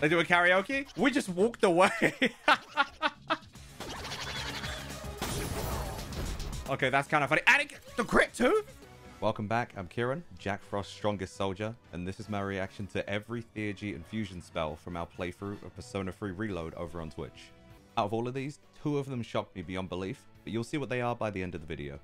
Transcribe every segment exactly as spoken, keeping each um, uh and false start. They do a karaoke? We just walked away. Okay, that's kind of funny. And the crit too? Welcome back. I'm Kieran, Jack Frost's strongest soldier, and this is my reaction to every Theurgy and fusion spell from our playthrough of Persona three Reload over on Twitch. Out of all of these, two of them shocked me beyond belief, but you'll see what they are by the end of the video.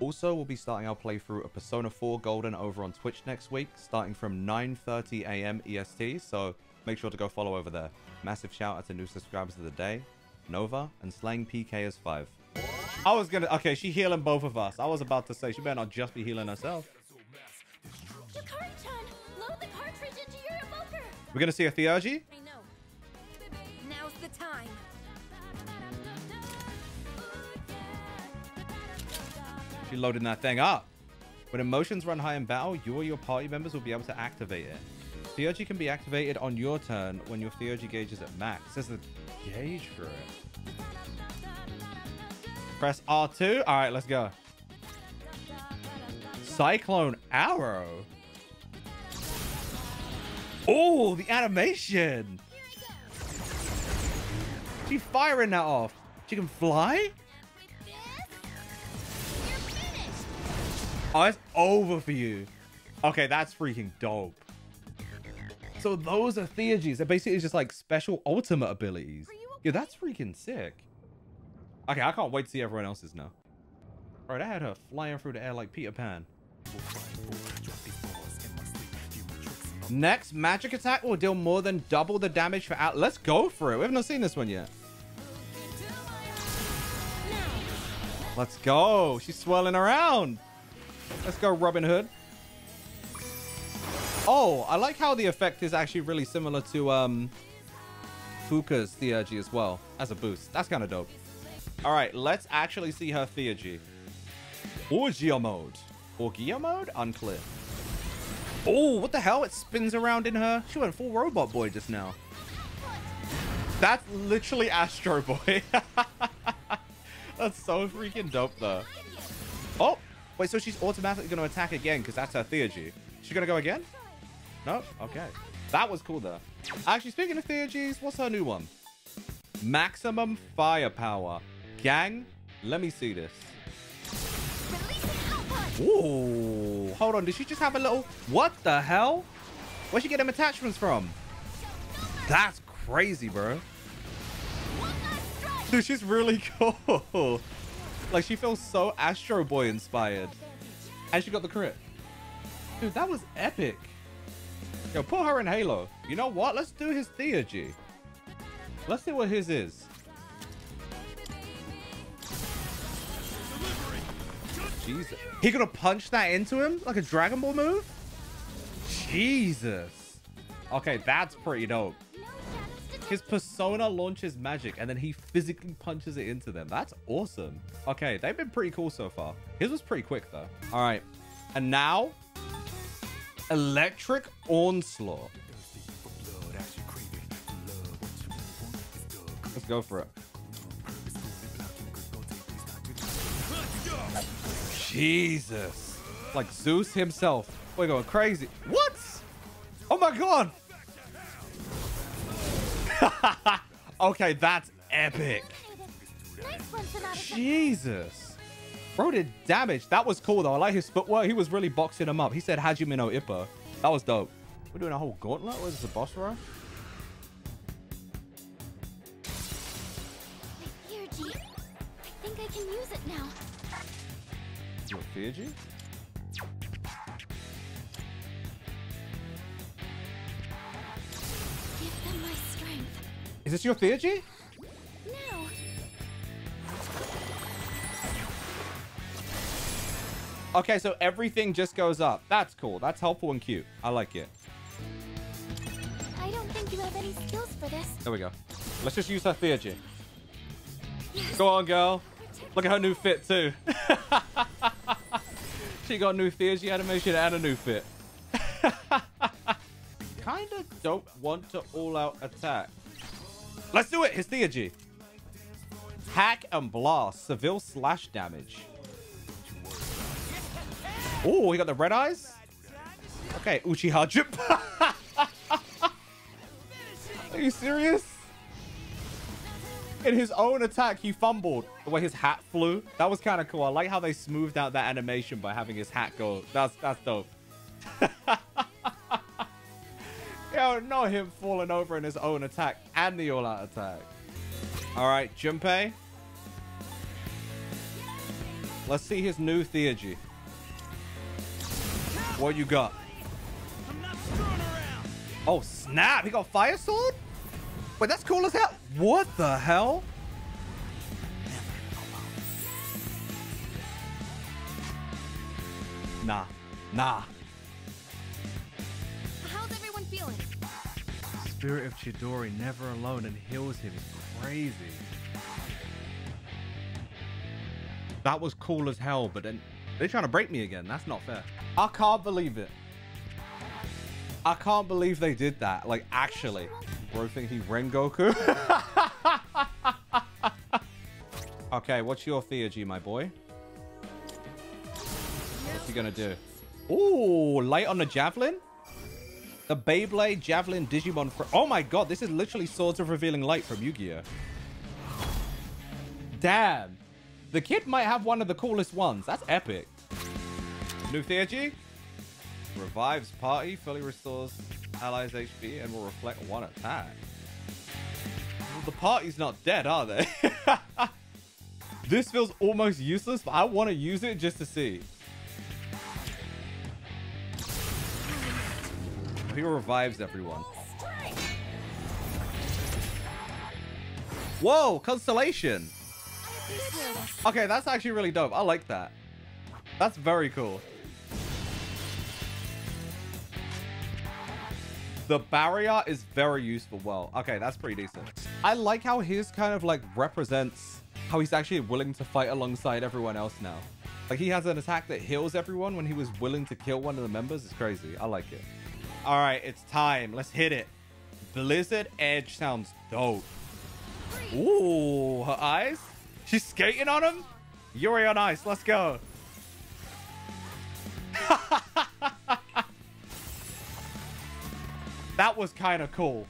Also, we'll be starting our playthrough of Persona four Golden over on Twitch next week, starting from nine thirty A M E S T, so make sure to go follow over there. Massive shout out to new subscribers of the day, Nova, and Slang P K as five. I was gonna, okay, she healing both of us. I was about to say, she better not just be healing herself. Yukari-chan, load the cartridge into your evoker. We're gonna see a Theurgy? I know. Now's the time. She's loading that thing up. When emotions run high in battle, you or your party members will be able to activate it. Theurgy can be activated on your turn when your Theurgy gauge is at max. There's the gauge for it. Press R two. All right, let's go. Cyclone Arrow. Oh, the animation. She's firing that off. She can fly? Oh, it's over for you. Okay, that's freaking dope. So those are Theurgies. They're basically just like special ultimate abilities. Yeah, that's freaking sick. Okay, I can't wait to see everyone else's now. All right, I had her flying through the air like Peter Pan. Next magic attack will deal more than double the damage for out. Let's go for it. We have not seen this one yet. Let's go. She's swirling around. Let's go, Robin Hood. Oh, I like how the effect is actually really similar to um, Fuuka's Theurgy as well as a boost. That's kind of dope. All right, let's actually see her Theurgy. Orgia Mode. Orgia Mode? Unclear. Oh, what the hell? It spins around in her. She went full Robot Boy just now. That's literally Astro Boy. That's so freaking dope, though. Oh, wait, so she's automatically going to attack again because that's her Theurgy. She's going to go again? Nope, okay. That was cool, though. Actually, speaking of Theurgies, what's her new one? Maximum Fire Power. Gang, let me see this. Ooh, hold on. Did she just have a little... What the hell? Where'd she get them attachments from? That's crazy, bro. Dude, she's really cool. Like, she feels so Astro Boy inspired. And she got the crit. Dude, that was epic. Yo, put her in Halo. You know what? Let's do his Theurgy. Let's see what his is. Jesus. He could have punched that into him like a Dragon Ball move? Jesus. Okay, that's pretty dope. His persona launches magic and then he physically punches it into them. That's awesome. Okay, they've been pretty cool so far. His was pretty quick though. All right. And now, Electric Onslaught. Let's go for it. Jesus, like Zeus himself. We're going crazy. What? Oh my god. Okay, that's epic. Jesus, bro did damage. That was cool though. I like his footwork. He was really boxing him up. He said Hajimino Ippo. That was dope. We're doing a whole gauntlet. What is this, a boss rush? I think I can use it now. Your Theurgy? Give them my strength. Is this your Theurgy? No. Okay, so everything just goes up. That's cool. That's helpful and cute. I like it. I don't think you have any skills for this. There we go. Let's just use her Theurgy. Yes. Go on, girl. Look at her new fit too. She got new Theurgy animation and a new fit. Kinda don't want to all-out attack. Let's do it. His Theurgy. Hack and blast. Severe slash damage. Oh, he got the red eyes. Okay, Uchiha. Are you serious? In his own attack, he fumbled. The way his hat flew, that was kind of cool. I like how they smoothed out that animation by having his hat go. That's that's dope. Yo, not him falling over in his own attack and the all-out attack. All right, Junpei. Let's see his new Theurgy. What you got? I'm not screwing around. Oh snap! He got fire sword. Wait, that's cool as hell. What the hell? Nah, nah. How's everyone feeling? The spirit of Chidori, never alone, and heals him. It's crazy. That was cool as hell, but then they're trying to break me again. That's not fair. I can't believe it. I can't believe they did that. Like, actually. Bro, think he Rengoku? Okay, what's your Theurgy, my boy? What's he gonna do? Ooh, light on the javelin? The Beyblade, javelin, Digimon. Oh my god, this is literally Swords of Revealing Light from Yu-Gi-Oh! Damn! The kid might have one of the coolest ones. That's epic. New Theurgy? Revives party, fully restores allies H P and will reflect one attack. Well, the party's not dead, are they? This feels almost useless, but I want to use it just to see. He revives everyone. Whoa, constellation. Okay, that's actually really dope. I like that. That's very cool. The barrier is very useful. Well, okay, that's pretty decent. I like how his kind of like represents how he's actually willing to fight alongside everyone else now. Like he has an attack that heals everyone when he was willing to kill one of the members. It's crazy. I like it. All right, it's time. Let's hit it. Blizzard Edge sounds dope. Ooh, her eyes. She's skating on him. Yuri on Ice. Let's go. That was kind of cool.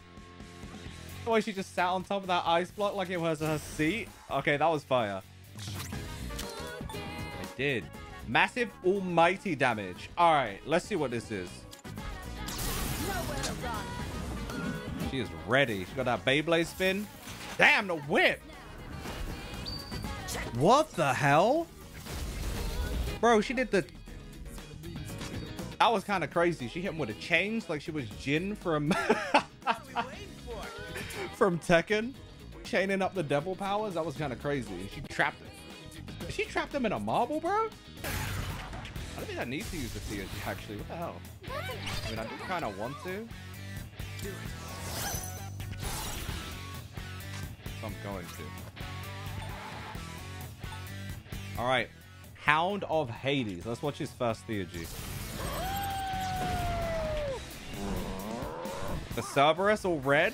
The way she just sat on top of that ice block like it was her seat. Okay, that was fire. I did. Massive almighty damage. All right, let's see what this is. She is ready. She got that Beyblade spin. Damn, the whip. What the hell? Bro, she did the... That was kind of crazy. She hit him with a chains like she was Jin from from Tekken. Chaining up the devil powers. That was kind of crazy. She trapped him. She trapped him in a marble, bro? I don't think I need to use the Theurgy, actually. What the hell? I mean, I just kind of want to. So I'm going to. All right. Hound of Hades. Let's watch his first Theurgy. The Cerberus all red.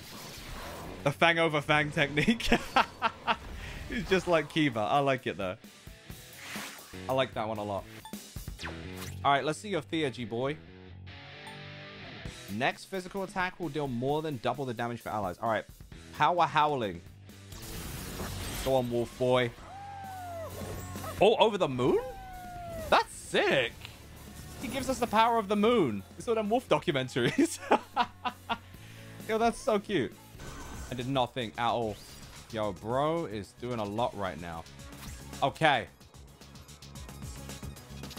The fang over fang technique. It's just like Kiva. I like it though. I like that one a lot. All right, let's see your Theurgy, boy. Next physical attack will deal more than double the damage for allies. All right, power howling. Go on, wolf boy. Oh, over the moon? That's sick. He gives us the power of the moon. It's all them wolf documentaries. Yo, that's so cute. I did not think at all. Yo, bro is doing a lot right now. Okay.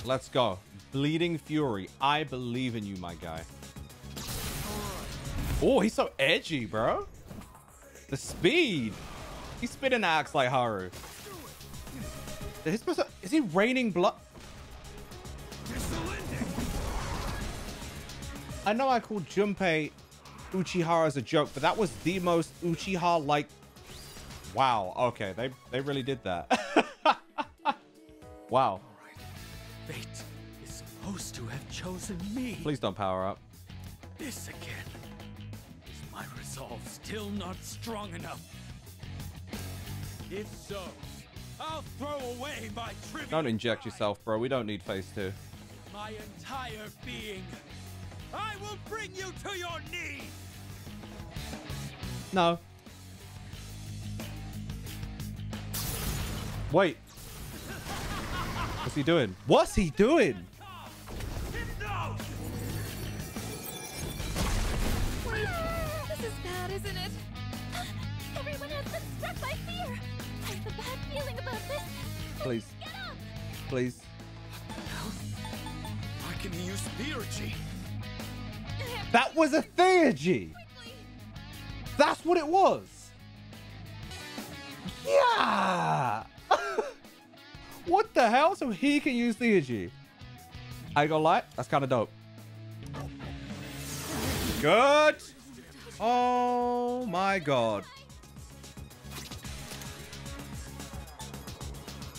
Let's go. Bleeding Fury. I believe in you, my guy. Oh, he's so edgy, bro. The speed. He's spitting axe like Haru. Is he, supposed to, is he raining blood? I know I called Junpei Uchiha as a joke, but that was the most Uchiha-like. Wow. Okay, they they really did that. Wow. Fate is supposed to have chosen me. Please don't power up. This again. Is my resolve still not strong enough? If so, I'll throw away my trivia. Don't inject yourself, bro. We don't need phase two. My entire being. I will bring you to your knees. No. Wait. What's he doing? What's he doing? Wait, this is bad, isn't it? Everyone has been struck by fear. I have a bad feeling about this. Please. Get up. Please. What the hell? Why can he use Theurgy? That was a Theurgy. That's what it was. Yeah. What the hell? So he can use Theurgy. I ain't gonna lie. That's kind of dope. Good. Oh my god.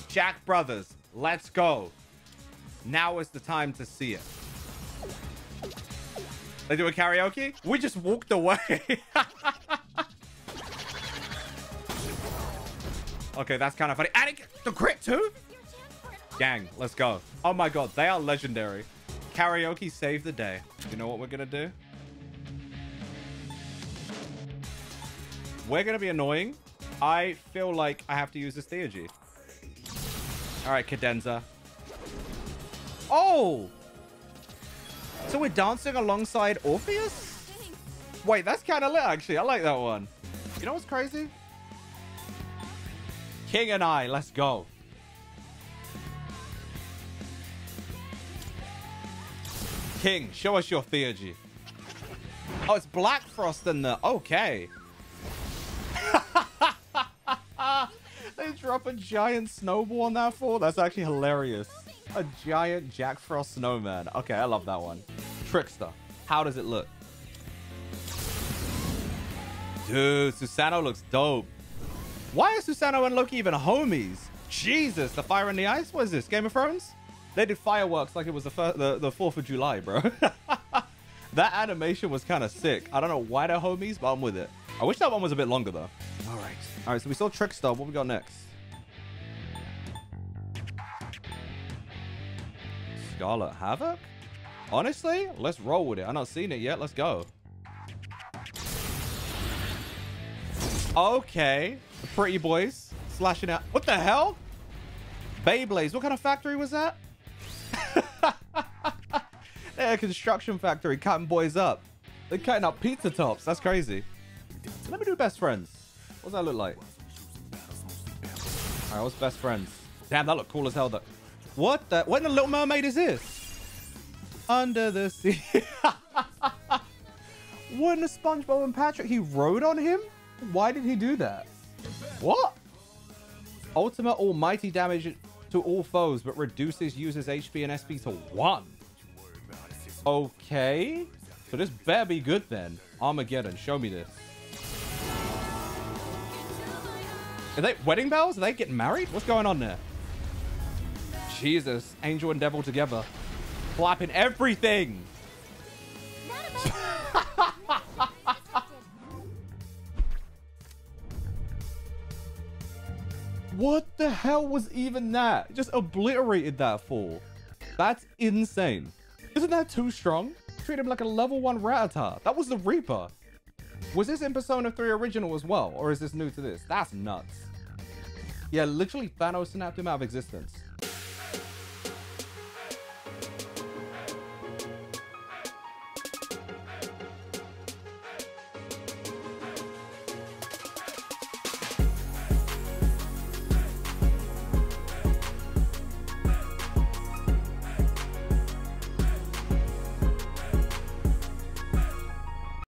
Jack Brothers. Let's go. Now is the time to see it. They do a karaoke? We just walked away. Okay, that's kind of funny. And it, the crit too? Gang, let's go. Oh my god, they are legendary. Karaoke saved the day. You know what we're going to do? We're going to be annoying. I feel like I have to use this Theurgy. All right, Cadenza. Oh! So we're dancing alongside Orpheus? Wait, that's kind of lit, actually. I like that one. You know what's crazy? King and I, let's go. King, show us your Theurgy. Oh, it's Black Frost in the... Okay. They drop a giant snowball on that fall. That's actually hilarious. A giant Jack Frost snowman. Okay, I love that one. Trickster. How does it look? Dude, Susano looks dope. Why are Susano and Loki even homies? Jesus, the fire and the ice? What is this, Game of Thrones? They did fireworks like it was the first, the, the fourth of July, bro. That animation was kind of sick. I don't know why they're homies, but I'm with it. I wish that one was a bit longer, though. All right. All right, so we saw Trickster. What we got next? Scarlet Havoc? Honestly, let's roll with it. I've not seen it yet. Let's go. Okay. The pretty boys slashing out. What the hell? Beyblades. What kind of factory was that? They're a construction factory cutting boys up. They're cutting up pizza tops. That's crazy. Let me do Best Friends. What does that look like? All right, what's Best Friends? Damn, that looked cool as hell, though. What the? What in the Little Mermaid is this? Under the sea. When the SpongeBob and Patrick, he rode on him? Why did he do that? What? Ultimate almighty damage to all foes, but reduces users' H P and S P to one. Okay. So this better be good then. Armageddon, show me this. Are they wedding bells? Are they getting married? What's going on there? Jesus, angel and devil together. Flapping everything. What the hell was even that? Just obliterated that fool. That's insane. Isn't that too strong? Treat him like a level one Rattata. That was the Reaper. Was this in Persona three Original as well? Or is this new to this? That's nuts. Yeah, literally Thanos snapped him out of existence.